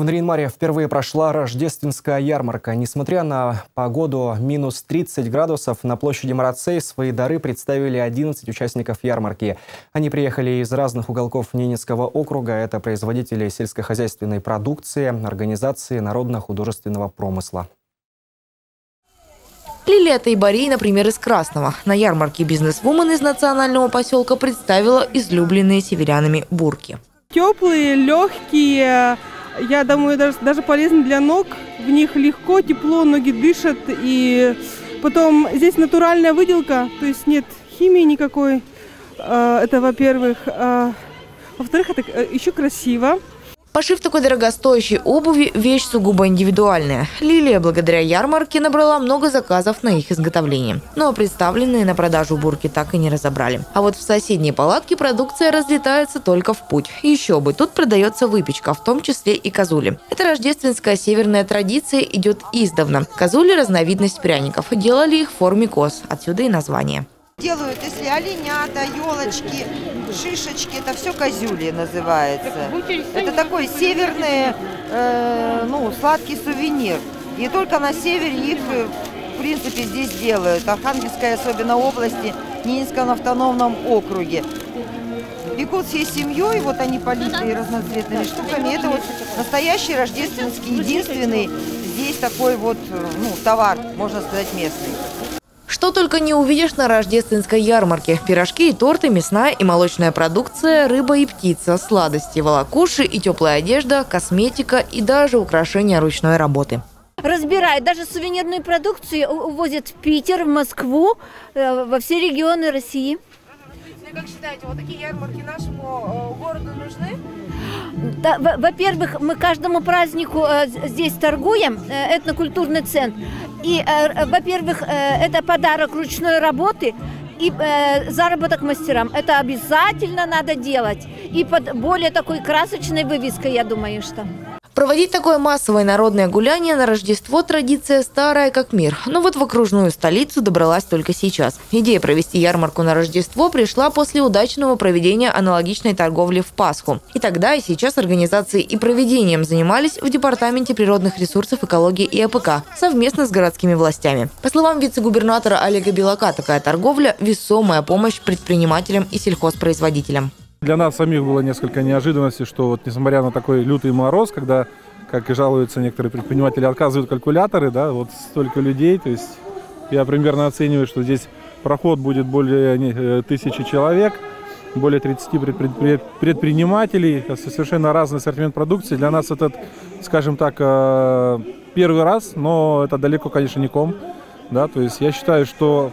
В Нарьян-Маре впервые прошла рождественская ярмарка. Несмотря на погоду минус 30 градусов, на площади Марад Сей свои дары представили 11 участников ярмарки. Они приехали из разных уголков Ненецкого округа. Это производители сельскохозяйственной продукции, организации народно-художественного промысла. Лилия Тайбарей, например, из Красного. На ярмарке бизнесвумен из национального поселка представила излюбленные северянами бурки. Теплые, легкие, я думаю, даже полезны для ног. В них легко, тепло, ноги дышат. И потом здесь натуральная выделка, то есть нет химии никакой. Это, во-первых. Во-вторых, это еще красиво. Пошив такой дорогостоящей обуви – вещь сугубо индивидуальная. Лилия благодаря ярмарке набрала много заказов на их изготовление. Но представленные на продажу бурки так и не разобрали. А вот в соседней палатке продукция разлетается только в путь. Еще бы, тут продается выпечка, в том числе и козули. Эта рождественская северная традиция идет издавна. Козули – разновидность пряников. Делали их в форме коз, отсюда и название. Делают, если оленята, елочки, шишечки, это все козюли называется. Это такой северный, сладкий сувенир. И только на севере их, в принципе, здесь делают. Архангельская, особенно области, Ненецком автономном округе. Бегут всей семьей, вот они политые разноцветными штуками. Это вот настоящий рождественский, единственный здесь такой вот товар, можно сказать, местный. Что только не увидишь на рождественской ярмарке. Пирожки и торты, мясная и молочная продукция, рыба и птица, сладости, волокуши и теплая одежда, косметика и даже украшения ручной работы. Разбирают, даже сувенирную продукцию увозят в Питер, в Москву, во все регионы России. Как считаете, вот такие ярмарки нашему городу нужны? Да, во-первых, мы каждому празднику здесь торгуем, этнокультурный центр. И, во-первых, это подарок ручной работы и заработок мастерам. Это обязательно надо делать. И под более такой красочной вывеской, я думаю, что... Проводить такое массовое народное гуляние на Рождество – традиция старая как мир. Но вот в окружную столицу добралась только сейчас. Идея провести ярмарку на Рождество пришла после удачного проведения аналогичной торговли в Пасху. И тогда, и сейчас организации и проведением занимались в Департаменте природных ресурсов, экологии и АПК совместно с городскими властями. По словам вице-губернатора Олега Белока, такая торговля – весомая помощь предпринимателям и сельхозпроизводителям. Для нас самих было несколько неожиданностей, что вот несмотря на такой лютый мороз, когда, как и жалуются некоторые предприниматели, отказывают калькуляторы, да, вот столько людей, то есть я примерно оцениваю, что здесь проход будет более 1000 человек, более 30 предпринимателей, совершенно разный ассортимент продукции. Для нас этот, скажем так, первый раз, но это далеко, конечно, не ком, да, то есть я считаю, что...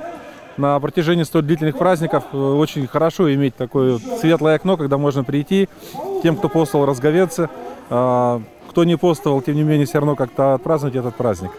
На протяжении столь длительных праздников очень хорошо иметь такое светлое окно, когда можно прийти тем, кто постовал, разговеться. Кто не постовал, тем не менее, все равно как-то отпраздновать этот праздник.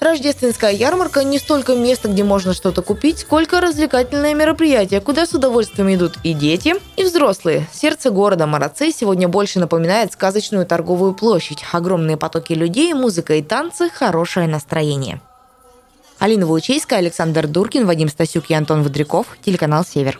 Рождественская ярмарка не столько место, где можно что-то купить, сколько развлекательное мероприятие, куда с удовольствием идут и дети, и взрослые. Сердце города Марад Сей сегодня больше напоминает сказочную торговую площадь. Огромные потоки людей, музыка и танцы, хорошее настроение. Алина Волчейская, Александр Дуркин, Вадим Стасюк и Антон Водряков. Телеканал Север.